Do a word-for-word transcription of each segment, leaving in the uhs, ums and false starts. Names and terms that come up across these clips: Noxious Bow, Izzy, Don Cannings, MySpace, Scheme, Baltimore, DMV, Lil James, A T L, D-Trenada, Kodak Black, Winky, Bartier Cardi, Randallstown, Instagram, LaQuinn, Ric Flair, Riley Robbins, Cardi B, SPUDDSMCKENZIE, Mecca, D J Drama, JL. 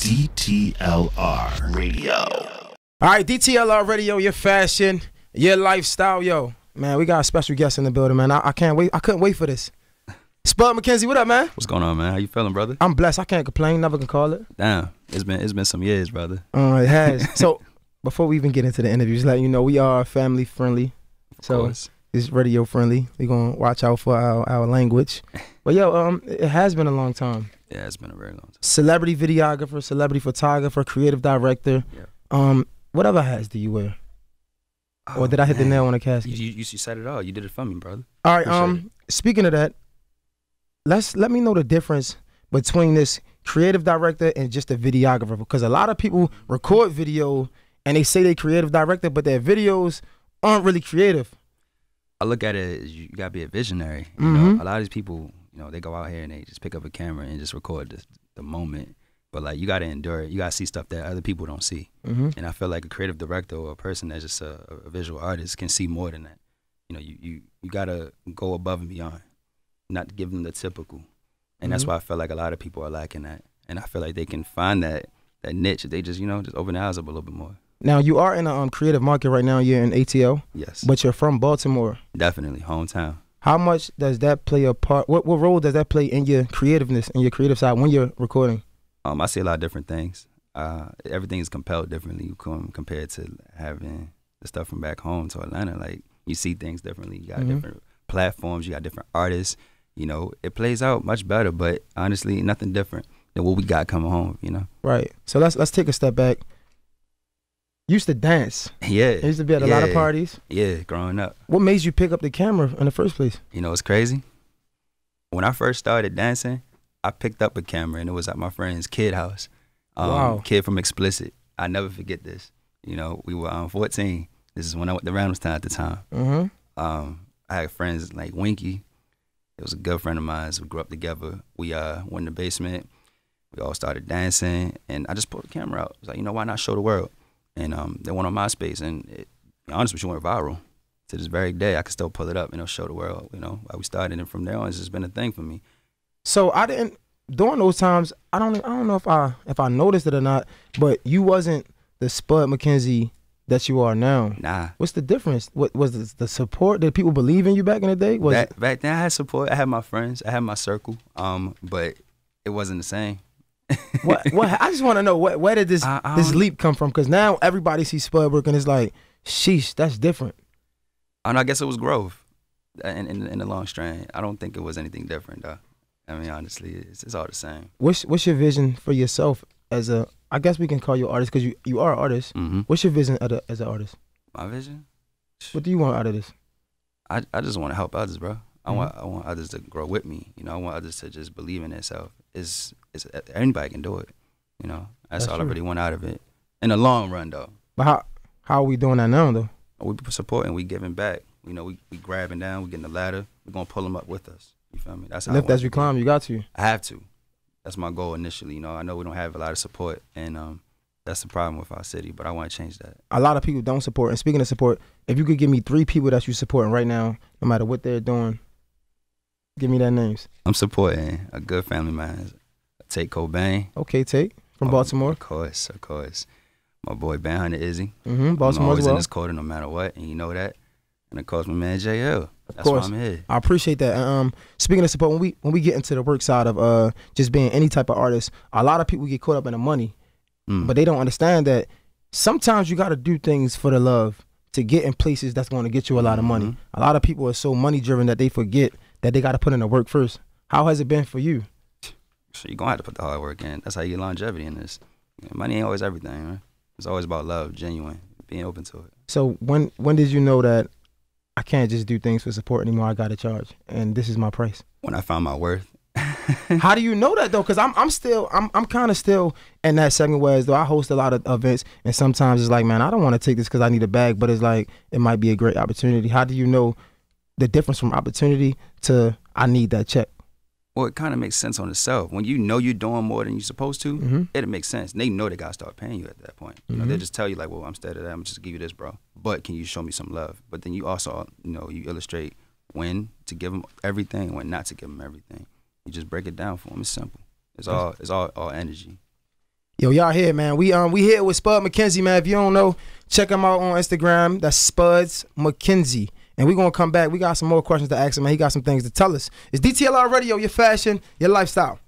D T L R Radio. All right, D T L R Radio, your fashion, your lifestyle, yo. Man, we got a special guest in the building, man. I, I can't wait. I couldn't wait for this. Spud McKenzie, what up, man? What's going on, man? How you feeling, brother? I'm blessed. I can't complain. Never can call it. Damn, it's been it's been some years, brother. Uh, it has. So before we even get into the interview, just let you know we are family friendly. Of so course. It's radio friendly. We're gonna watch out for our, our language. But yo, um, it has been a long time. Yeah, it's been a very long time. Celebrity videographer, celebrity photographer, creative director. Yeah. Um, whatever hats do you wear? Oh, or did I hit man. the nail on the casket? You, you, you said it all. You did it for me, brother. All right. Appreciate um, it. Speaking of that, let's let me know the difference between this creative director and just a videographer, because a lot of people record video and they say they creative director, but their videos aren't really creative. I look at it as you gotta be a visionary. You mm-hmm. know, a lot of these people, you know, they go out here and they just pick up a camera and just record the, the moment. But like, you gotta endure it. You gotta see stuff that other people don't see. Mm-hmm. And I feel like a creative director or a person that's just a, a visual artist can see more than that. You know, you you you gotta go above and beyond, not give them the typical. And mm-hmm. that's why I feel like a lot of people are lacking that. And I feel like they can find that that niche if they just, you know, just open their eyes up a little bit more. Now, you are in a um, creative market right now. You're in A T L. Yes. But you're from Baltimore. Definitely, hometown. How much does that play a part? What what role does that play in your creativeness, in your creative side when you're recording? Um, I see a lot of different things. Uh, everything is compelled differently compared to having the stuff from back home to Atlanta. Like, you see things differently. You got mm-hmm. different platforms. You got different artists. You know, it plays out much better, but honestly, nothing different than what we got coming home, you know? Right. So let's let's take a step back. Used to dance. Yeah. I used to be at a yeah. lot of parties. Yeah, growing up. What made you pick up the camera in the first place? You know, it's crazy. When I first started dancing, I picked up a camera, and it was at my friend's kid house. Um, wow. Kid from Explicit. I never forget this. You know, we were um, fourteen. This is when I went to Randallstown at the time. Mm-hmm. um, I had friends like Winky. It was a good friend of mine. So we grew up together. We uh, went in the basement. We all started dancing, and I just pulled the camera out. I was like, you know, why not show the world? And um, they went on MySpace, and it, to be honest with you, went viral. To this very day, I can still pull it up and it'll show the world, you know, why we started. And from there on, it's just been a thing for me. So I didn't, during those times, I don't I don't know if I if I noticed it or not, but you wasn't the Spud McKenzie that you are now. Nah. What's the difference? What was the, the support? Did people believe in you back in the day? Was back, back then I had support. I had my friends. I had my circle. Um, but it wasn't the same. what, what? I just want to know what, where did this I, I this leap come from? Because now everybody sees Spud work and it's like, sheesh, that's different. And I guess it was growth in, in, in the long strand. I don't think it was anything different, though. I mean, honestly, it's, it's all the same. What's what's your vision for yourself as a? I guess we can call you an artist because you you are an artist. Mm-hmm. What's your vision as, a, as an artist? My vision. What do you want out of this? I I just want to help others, bro. I mm-hmm. want I want others to grow with me. You know, I want others to just believe in themselves. It's it's anybody can do it. You know, that's, that's all true. I really want out of it in the long run, though. But how how are we doing that now, though? We supporting, we giving back. You know, we we grabbing down, we getting the ladder. We're gonna pull them up with us. You feel me? That's how lift as you climb. You got to. I have to. That's my goal initially. You know, I know we don't have a lot of support, and um, that's the problem with our city. But I want to change that. A lot of people don't support. And speaking of support, if you could give me three people that you supporting right now, no matter what they're doing, give me their names. I'm supporting a good family of mine, Tate Cobain. Okay, Tate from oh, Baltimore. Of course, of course. My boy Ben Hunter, Izzy. Mm-hmm. Baltimore as well. I'm always in this quarter, no matter what, and you know that. And of course, my man J L. Of That's course, why I'm here. I appreciate that. Um, speaking of support, when we when we get into the work side of uh just being any type of artist, a lot of people get caught up in the money, mm. but they don't understand that sometimes you got to do things for the love to get in places that's going to get you a lot of money. Mm-hmm. A lot of people are so money driven that they forget that they got to put in the work first. How has it been for you? So you're gonna have to put the hard work in. That's how you get longevity in this. Money ain't always everything, right? It's always about love, genuine, being open to it. So when when did you know that? I can't just do things for support anymore. I got to charge, and this is my price. When I found my worth. How do you know that though? Because I'm, I'm still, I'm, I'm kind of still in that segment where as though I host a lot of events, and sometimes it's like, man, I don't want to take this because I need a bag, but it's like it might be a great opportunity. How do you know the difference from opportunity to I need that check? Well, it kind of makes sense on itself. When you know you're doing more than you're supposed to, mm-hmm. it'll make sense. They know they got to start paying you at that point. You mm-hmm. know, they'll just tell you like, well, I'm steady. I'm just give you this, bro. But can you show me some love? But then you also, you know, you illustrate when to give them everything, when not to give them everything. You just break it down for them. It's simple. It's all, it's all, all energy. Yo, y'all here, man. We um we here with Spud McKenzie, man. If you don't know, check him out on Instagram. That's Spuds McKenzie. And we're going to come back. We got some more questions to ask him, man. He got some things to tell us. It's D T L R Radio, your fashion, your lifestyle.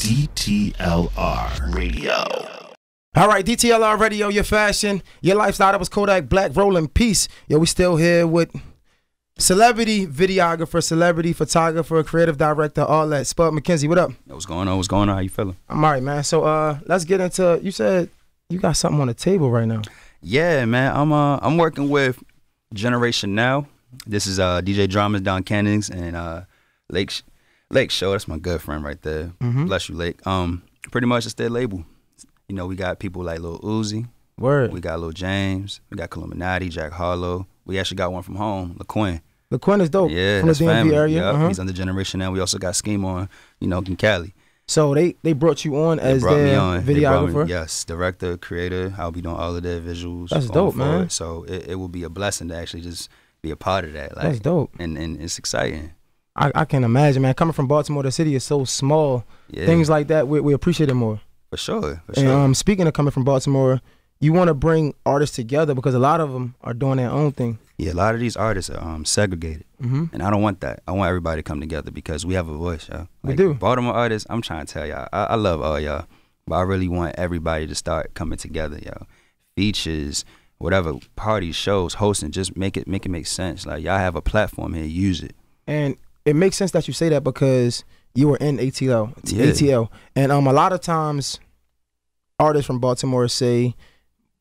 D T L R Radio. All right, D T L R Radio, your fashion, your lifestyle. That was Kodak Black, rolling peace. Yo, we still here with celebrity videographer, celebrity photographer, creative director, all that. Spud McKenzie, what up? What's going on? What's going on? How you feeling? I'm all right, man. So uh, let's get into. You said you got something on the table right now. Yeah, man. I'm uh, I'm working with Generation Now. This is uh, D J Drama, Don Cannings, and uh, Lake Sh Lake Show. That's my good friend right there. Mm-hmm. Bless you, Lake. Um, pretty much it's their label. You know, we got people like Lil Uzi. Word. We got Lil James. We got Columinati, Jack Harlow. We actually got one from home, LaQuinn. LaQuinn is dope. Yeah, from the D M V area. Yep. Uh-huh. He's on the Generation Now. We also got Scheme on, you know, in Cali. So they they brought you on as their on. videographer. Me, yes, director, creator. I'll be doing all of their visuals. That's dope, forward. man. So it, it will be a blessing to actually just be a part of that. Like, that's dope. And and it's exciting. I, I can imagine, man. Coming from Baltimore, the city is so small. Yeah. Things like that, we, we appreciate it more. For sure, for sure. And um, speaking of coming from Baltimore, you want to bring artists together because a lot of them are doing their own thing. Yeah, a lot of these artists are um, segregated, mm-hmm. and I don't want that. I want everybody to come together because we have a voice, y'all. Like, we do. Baltimore artists, I'm trying to tell y'all, I, I love all y'all, but I really want everybody to start coming together, y'all. Features, whatever, parties, shows, hosting, just make it make it make sense. Like, y'all have a platform here, use it. And it makes sense that you say that because you were in A T L, yeah. A T L, and um, a lot of times. Artists from Baltimore say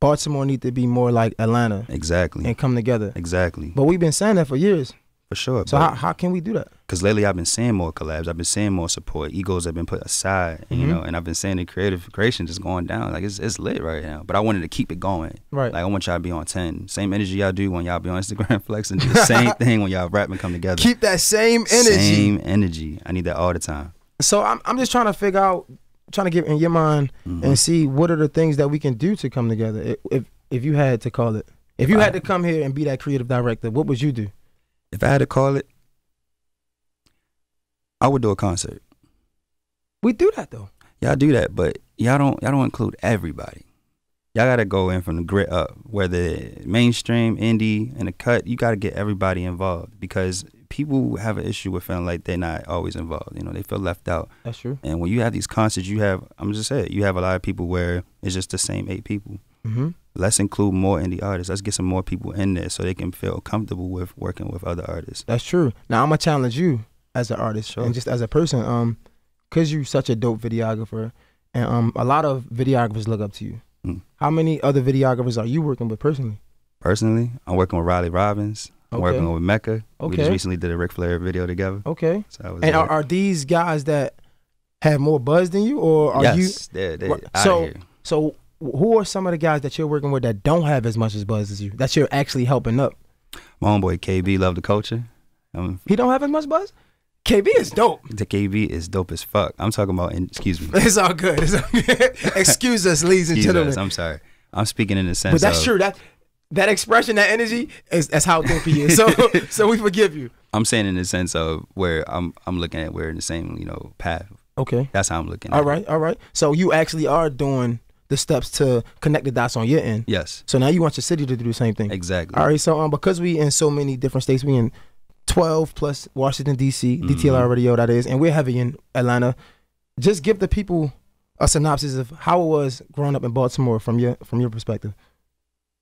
Baltimore need to be more like Atlanta. Exactly. And come together. Exactly. But we've been saying that for years. For sure. So how, how can we do that? Because lately I've been seeing more collabs. I've been seeing more support. Egos have been put aside, mm-hmm. you know, and I've been seeing the creative creation just going down. Like, it's, it's lit right now. But I wanted to keep it going. Right. Like, I want y'all to be on ten. Same energy y'all do when y'all be on Instagram flexing. Do the same thing when y'all rap and come together. Keep that same energy. Same energy. I need that all the time. So I'm, I'm just trying to figure out, trying to get in your mind mm-hmm. and see what are the things that we can do to come together. If if you had to call it, if you had to come here and be that creative director, what would you do? If I had to call it, I would do a concert. We do that though. Y'all do that, but y'all don't y'all don't include everybody. Y'all gotta go in from the grit up, whether mainstream, indie, and the cut. You gotta get everybody involved because people have an issue with feeling like they're not always involved. You know, they feel left out. That's true. And when you have these concerts, you have, I'm just saying, you have a lot of people where it's just the same eight people. Mm-hmm. Let's include more indie artists. Let's get some more people in there so they can feel comfortable with working with other artists. That's true. Now, I'm going to challenge you as an artist sure. and just as a person um, because you're such a dope videographer and um, a lot of videographers look up to you. Mm. How many other videographers are you working with personally? Personally, I'm working with Riley Robbins. I'm okay. working with Mecca. Okay. We just recently did a Ric Flair video together. Okay. So I was and are, are these guys that have more buzz than you, or are yes, you? Yes, they're, they're so, out here. So who are some of the guys that you're working with that don't have as much as buzz as you, that you're actually helping up? My homeboy K B, love the culture. Um, he don't have as much buzz? K B is dope. The K B is dope as fuck. I'm talking about, in, excuse me. It's all good. It's all good. Excuse us, ladies and gentlemen. Excuse us, I'm sorry. I'm speaking in the sense of. But that's of, true. That. That expression, that energy, is that's how dope he is. So, so we forgive you. I'm saying in the sense of where I'm, I'm looking at we're in the same, you know, path. Okay, that's how I'm looking. All at right, it. all right. So you actually are doing the steps to connect the dots on your end. Yes. So now you want your city to do the same thing. Exactly. All right. So um, because we in so many different states, we in twelve plus Washington D C, mm-hmm. D T L R Radio that is, and we're heavy in Atlanta. Just give the people a synopsis of how it was growing up in Baltimore from your from your perspective.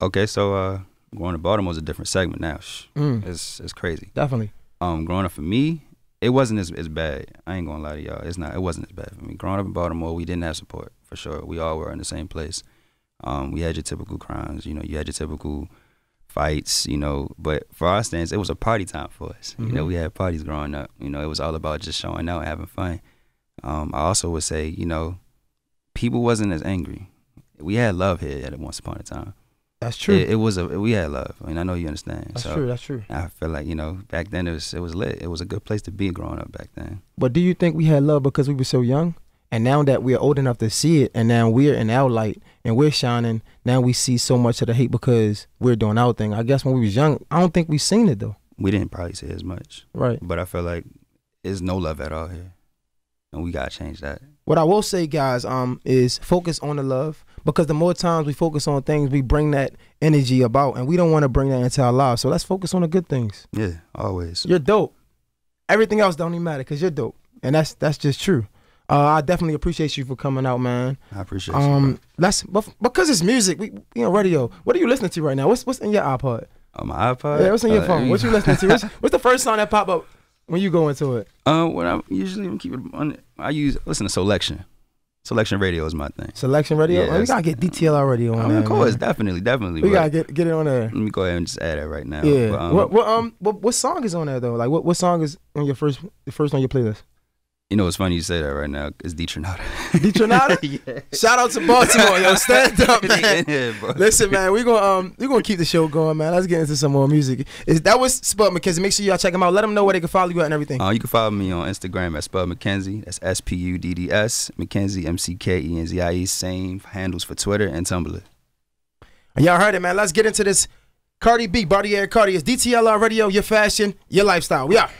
Okay, so uh, growing up Baltimore is a different segment now. Mm. It's it's crazy. Definitely. Um, growing up for me, it wasn't as as bad. I ain't gonna lie to y'all. It's not. It wasn't as bad for me. Growing up in Baltimore, we didn't have support for sure. We all were in the same place. Um, we had your typical crimes. You know, you had your typical fights. You know, but for our stance, it was a party time for us. Mm-hmm. You know, we had parties growing up. You know, it was all about just showing out, and having fun. Um, I also would say, you know, people wasn't as angry. We had love here at once upon a time. That's true. It, it was a we had love. I mean, I know you understand. That's so true. That's true. I feel like you know back then it was it was lit. It was a good place to be growing up back then. But do you think we had love because we were so young, and now that we're old enough to see it, and now we're in our light and we're shining, now we see so much of the hate because we're doing our thing. I guess when we was young, I don't think we seen it though. We didn't probably see it as much. Right. But I feel like there's no love at all here, and we gotta change that. What I will say, guys, um, is focus on the love, because the more times we focus on things, we bring that energy about, and we don't want to bring that into our lives. So let's focus on the good things. Yeah, always. You're dope. Everything else don't even matter, because you're dope, and that's that's just true. Uh, I definitely appreciate you for coming out, man. I appreciate um, you. Um, that's but because it's music. We you know radio. What are you listening to right now? What's what's in your iPod? On my iPod. Yeah, what's in your uh, phone? What you listening to? What's, what's the first song that pop up when you go into it? Uh, when I usually keep it on, I use listen to Selection. Selection Radio is my thing. Selection Radio. Yeah, oh, we gotta get D T L R Radio on. I mean, there, of course, man. definitely, definitely. We gotta get get it on there. Let me go ahead and just add that right now. Yeah. But, um, what what um what, what song is on there though? Like what what song is on your first the first on your playlist? You know, it's funny you say that right now. It's D-Trenada. D-Trenada? Yeah. Shout out to Baltimore, yo. Stand up, man. Yeah, bro. Listen, man, we're going um, we're gonna keep the show going, man. Let's get into some more music. Is, that was Spud McKenzie. Make sure y'all check him out. Let them know where they can follow you at and everything. Uh, you can follow me on Instagram at Spud McKenzie. That's S P U D D S. McKenzie, M C K E N Z I E. Same handles for Twitter and Tumblr. Y'all heard it, man. Let's get into this. Cardi B, Bartier Cardi. It's D T L R Radio, your fashion, your lifestyle. We out.